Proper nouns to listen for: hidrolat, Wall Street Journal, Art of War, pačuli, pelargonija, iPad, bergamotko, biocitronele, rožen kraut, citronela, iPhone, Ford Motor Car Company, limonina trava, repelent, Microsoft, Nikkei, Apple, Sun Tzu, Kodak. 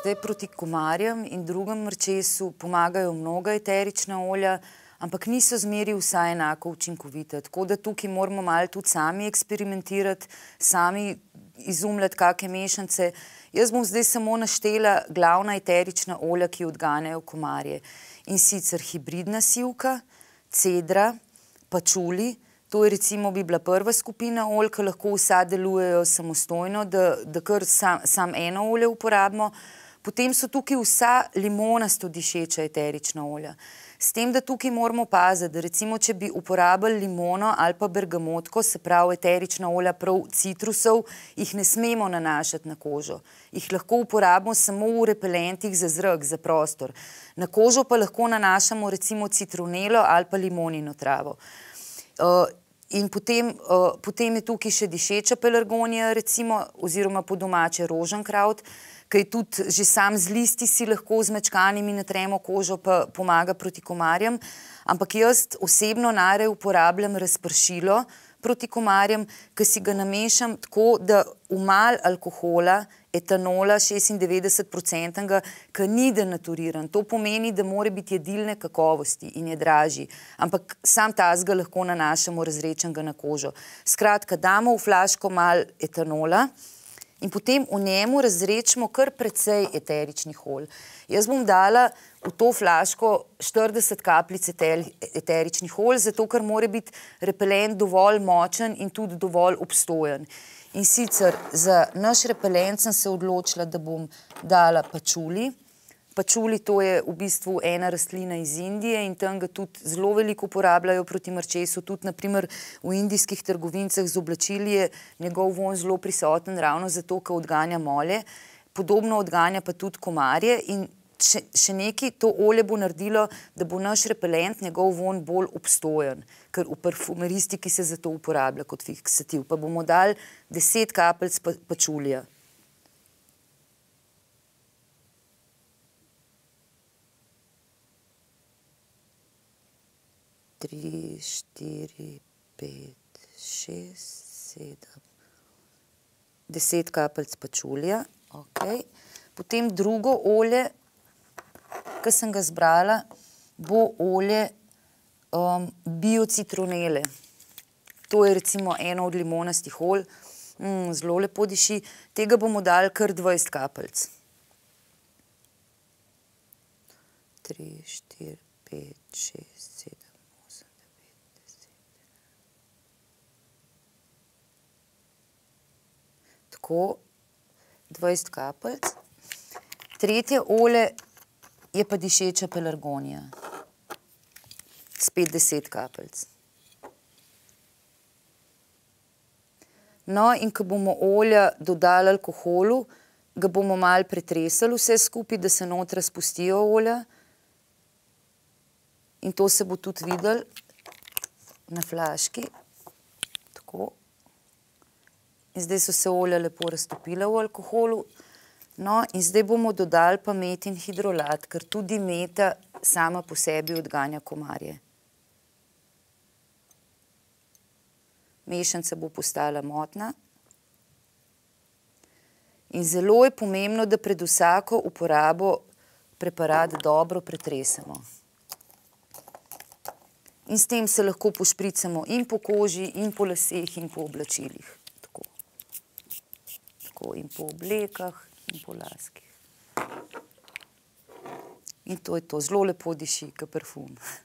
Zdaj proti komarjem in drugem mrčesu pomagajo mnoga eterična olja, ampak niso zmeri vsa enako učinkovita. Tako da tukaj moramo malo tudi sami eksperimentirati, sami izumljati kakšne mešance. Jaz bom zdaj samo naštela glavna eterična olja, ki odganjajo komarje. In sicer hibridna sivka, cedra, pačuli. To je recimo bi bila prva skupina olj, ki lahko vsa delujejo samostojno, da kar sam eno olje uporabimo. Potem so tukaj vsa limonasto dišeča eterična olja. S tem, da tukaj moramo paziti, da recimo, če bi uporabili limono ali pa bergamotko, se pravi eterična olja prav citrusov, jih ne smemo nanašati na kožo. Jih lahko uporabimo samo v repelentih za zrak, za prostor. Na kožo pa lahko nanašamo recimo citronelo ali pa limonino travo. In potem je tukaj še dišeča pelargonija, recimo, oziroma po domače rožen kraut, ki je tudi že sam z listi si lahko z mečkanimi natremo kožo pa pomaga proti komarjem, ampak jaz osebno najraje uporabljam razpršilo proti komarjem, ki si ga namešam tako, da v malo alkohola, etanola 96%, ki ni denaturiran. To pomeni, da mora biti jedilne kakovosti in je dražji, ampak sam tazga lahko nanašamo razredčenega na kožo. Skratka, damo v flaško malo etanola in potem v njemu razredčimo kar precej eteričnih olj. Jaz bom dala v to flaško 40 kapljic eteričnih olj, zato ker mora biti repelent dovolj močen in tudi dovolj obstojen. In sicer za naš repelent sem se odločila, da bom dala pačuli. Pačuli to je v bistvu ena rastlina iz Indije in tam ga tudi zelo veliko uporabljajo proti mrčesu. Tudi naprimer v indijskih trgovincah z oblačili je njegov von zelo prisoten ravno zato, ker odganja mole. Podobno odganja pa tudi komarje in še nekaj, to olje bo naredilo, da bo naš repelent, njegov von bolj obstojen, ker v parfumeristiki se zato uporablja kot fiksativ. Pa bomo dali 10 kapljic pačulija. Tri, štiri, pet, šest, sedem. 10 kapljic pačulija. Potem drugo olje, ki sem ga zbrala, bo olje biocitronele. To je recimo eno od limonastih olj, zelo lepo diši. Tega bomo dali kar 20 kapljic. 3, 4, 5, 6, 7, 8, 9, 10. Tako, 20 kapljic. Tretje olje je pa dišeča pelargonija. Spet 10 kapljic. No, in ko bomo olja dodali alkoholu, ga bomo malo pretresali vse skupaj, da se notra spustijo olja. In to se bo tudi videlo na flaški. Tako. In zdaj so se olja lepo raztopila v alkoholu. No, in zdaj bomo dodali pa metin hidrolat, ker tudi meta sama po sebi odganja komarje. Mešanica bo postala motna. In zelo je pomembno, da pred vsako uporabo preparat dobro pretresemo. In s tem se lahko pošpricamo in po koži, in po laseh, in po oblačilih. Tako in po oblekah. In po laskih. In to je to. Zelo lepo diši, kot parfum.